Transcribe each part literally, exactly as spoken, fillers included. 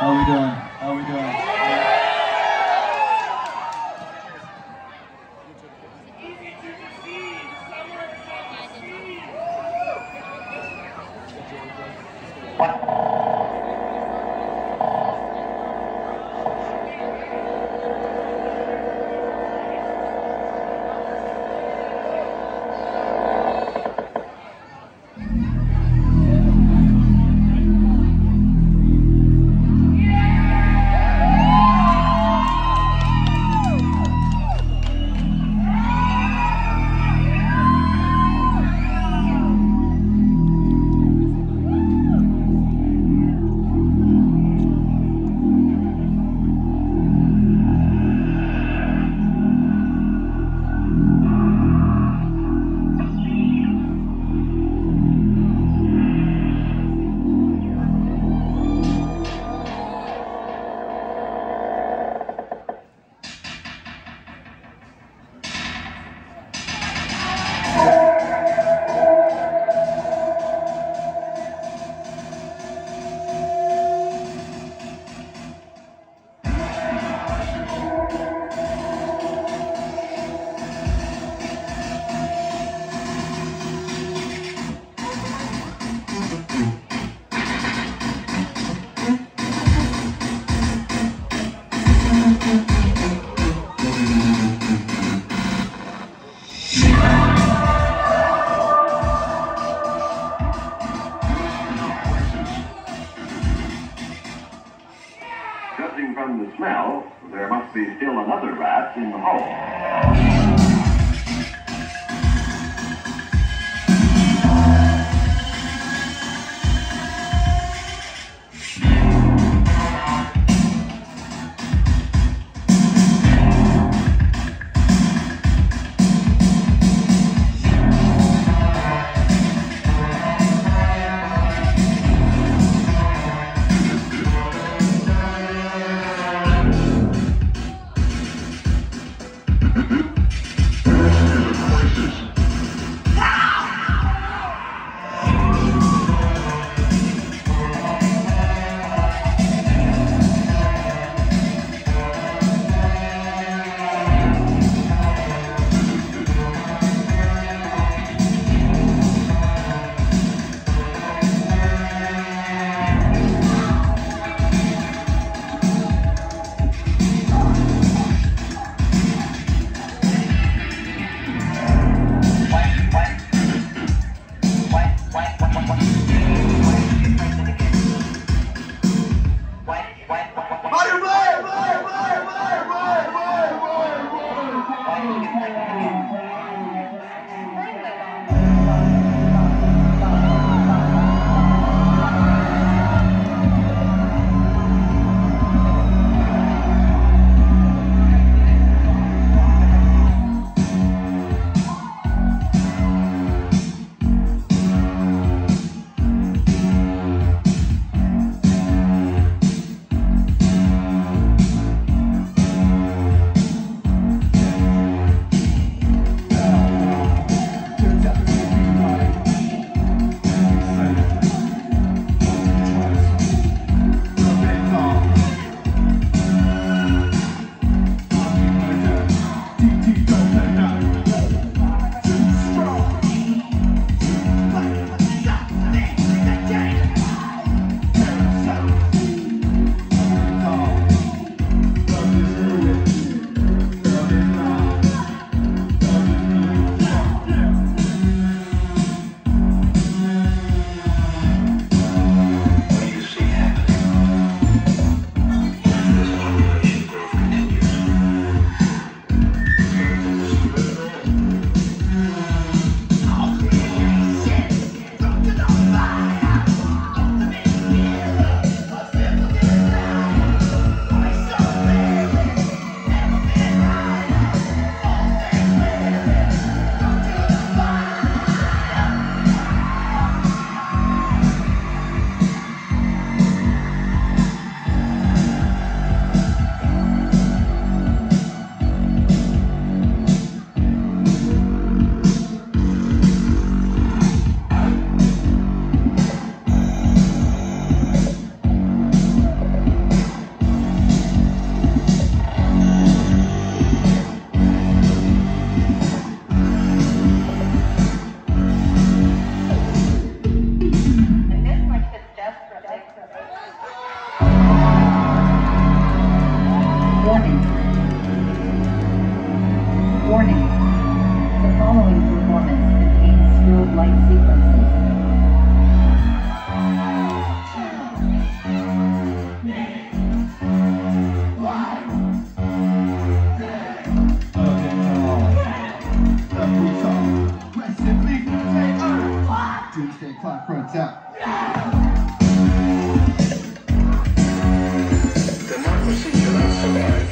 How we doing? How we doing? From the smell, there must be still another rat in the hole. Mm-hmm. Tap. Democracy cannot survive.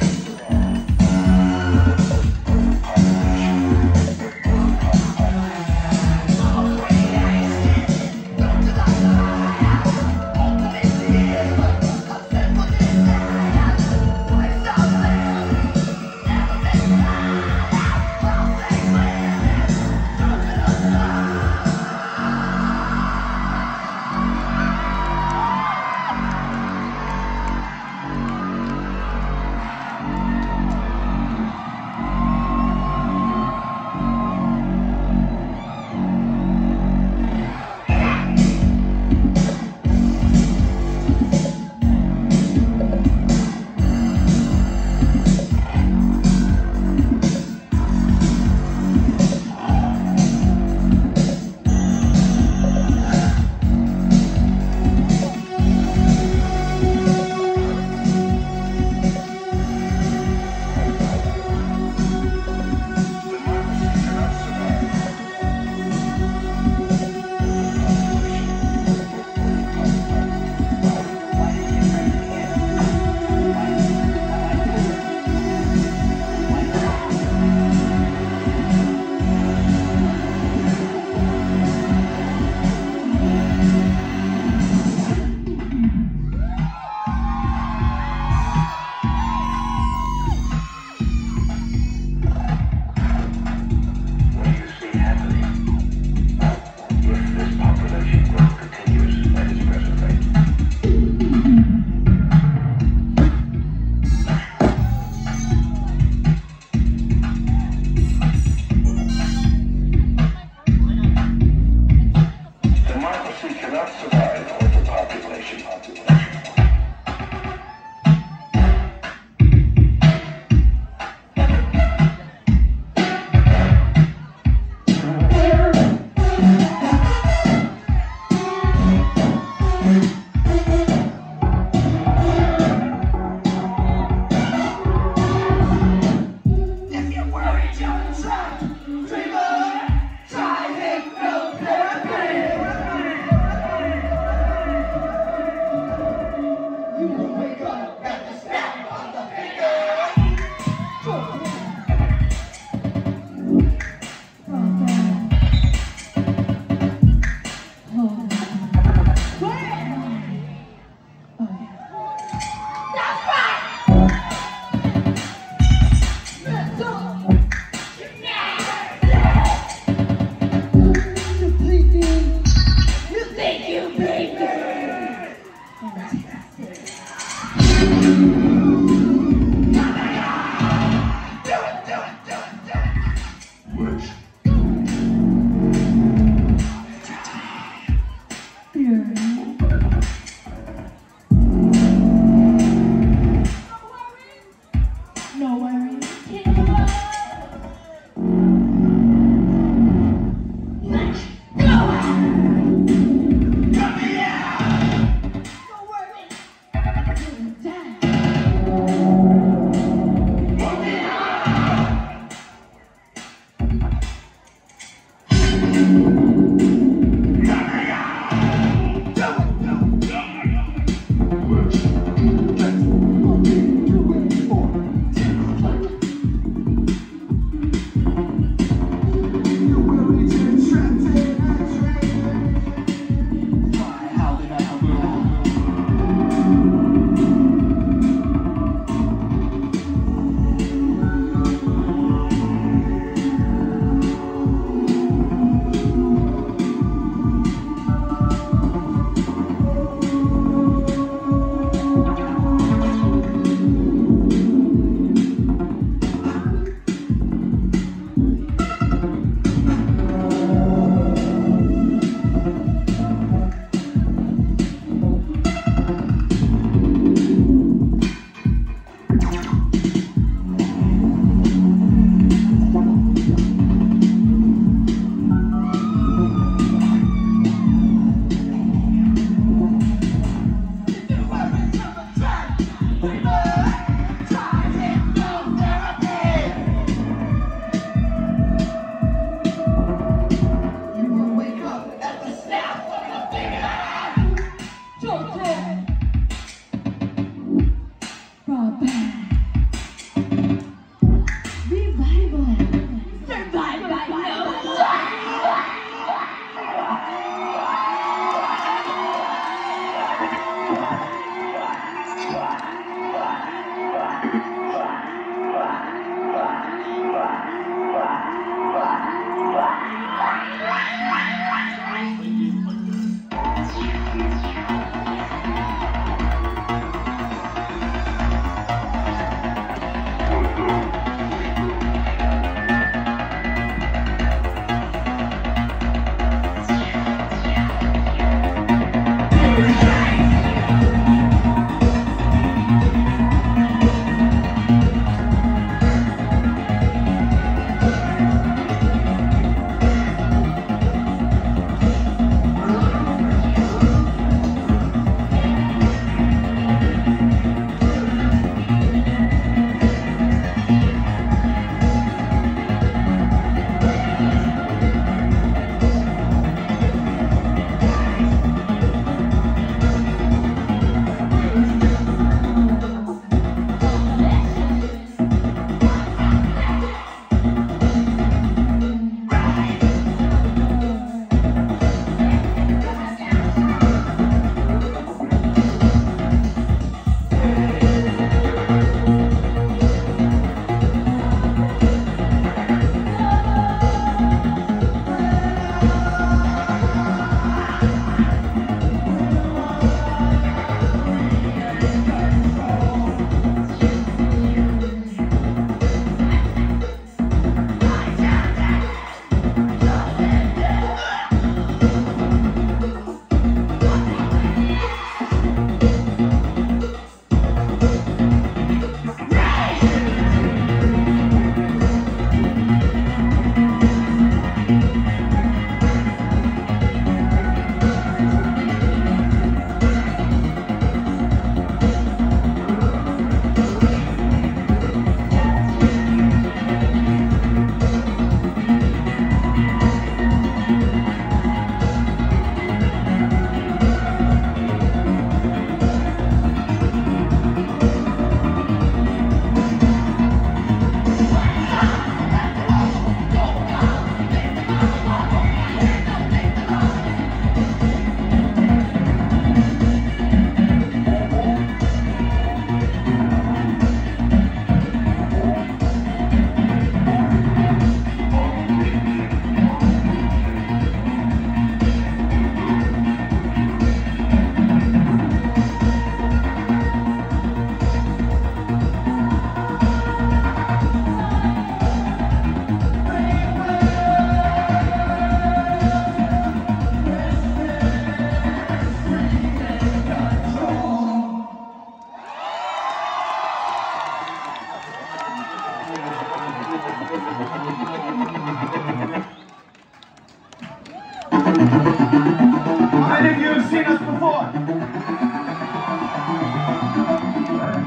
How many of you have seen us before?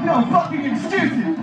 No fucking excuses!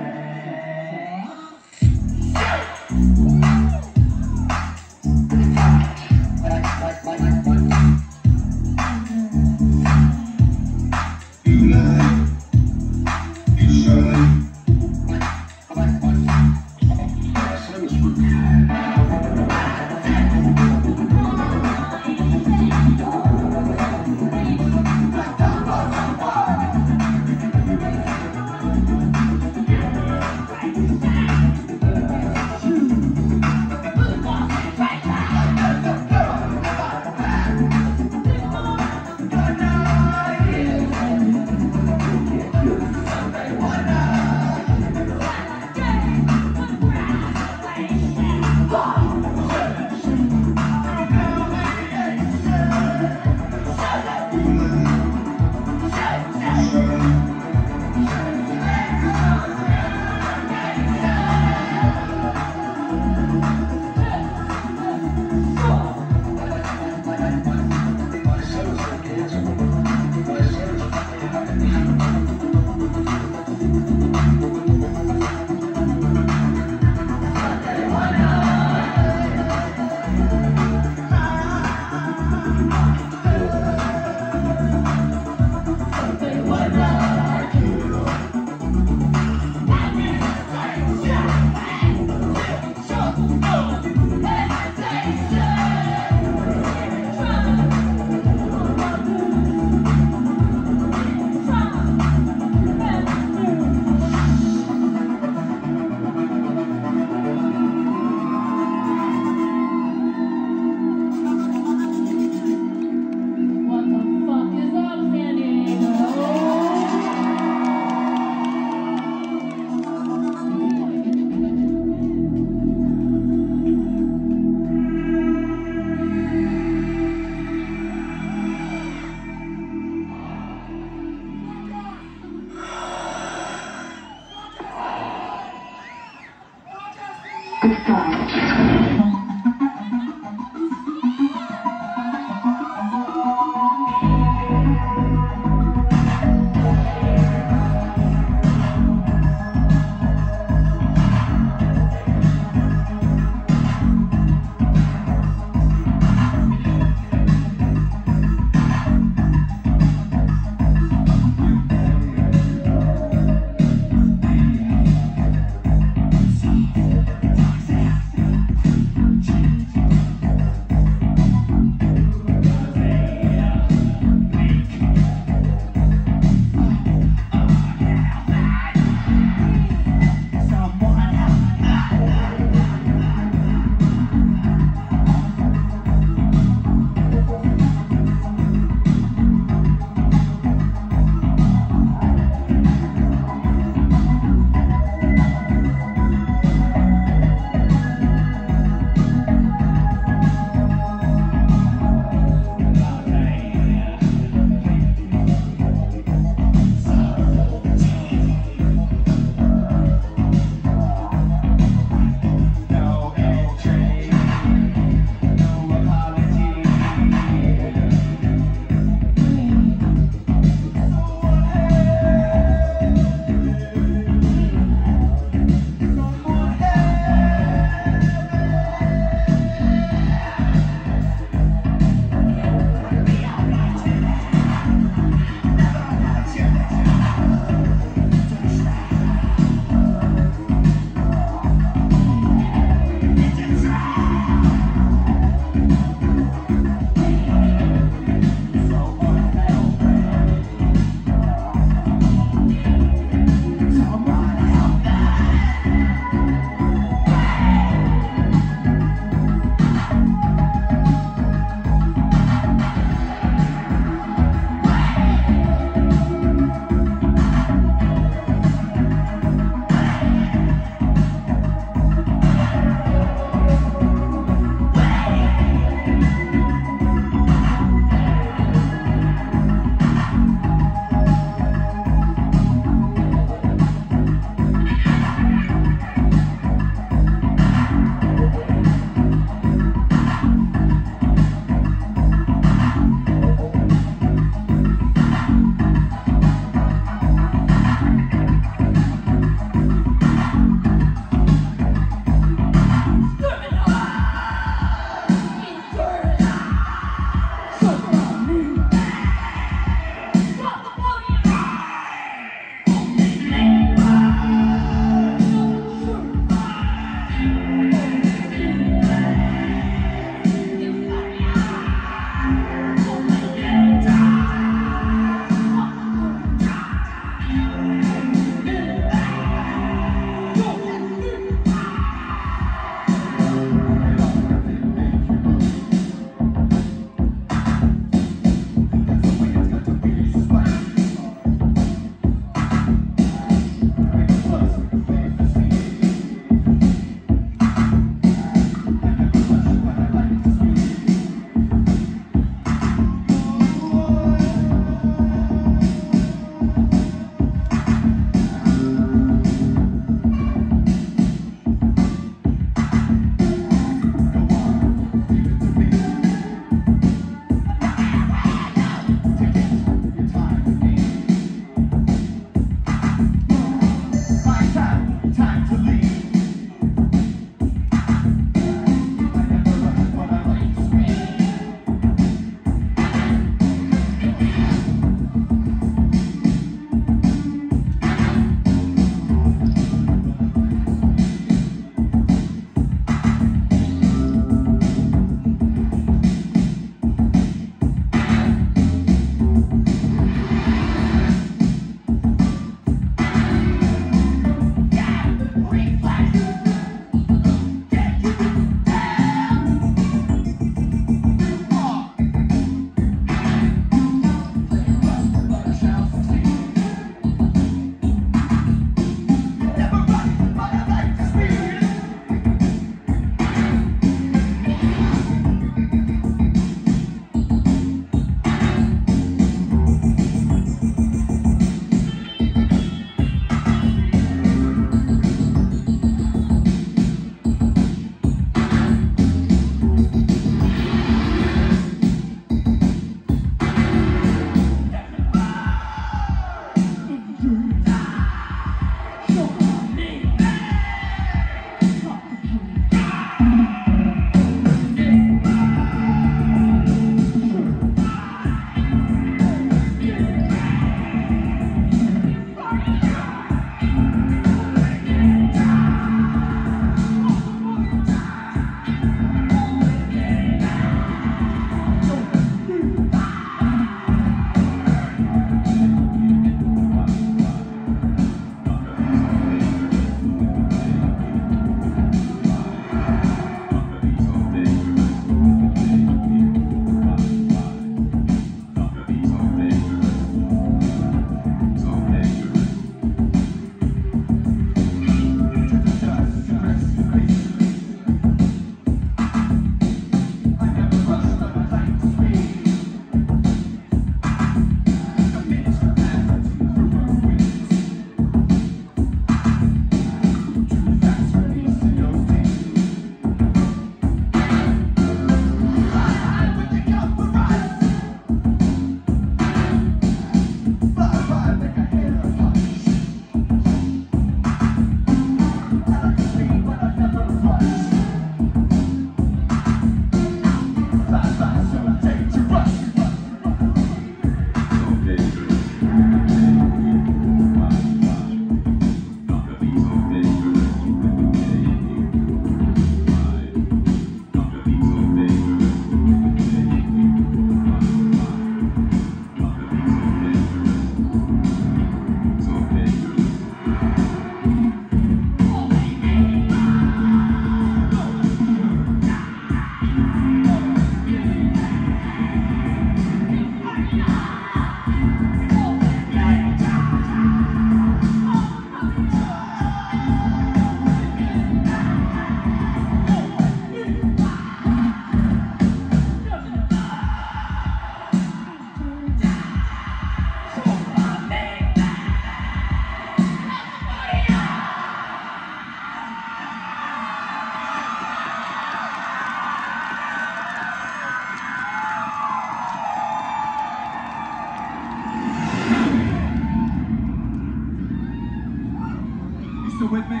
you still with me?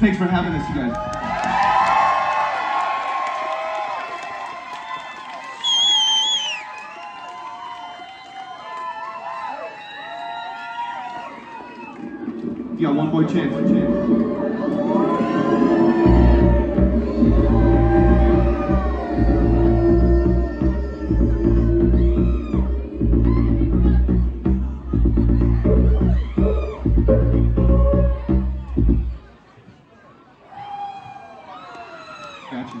Thanks for having us, you guys. fifty on one boy chance. One chance. Gotcha. Gotcha.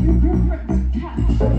You perfect catch.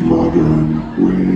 modern way.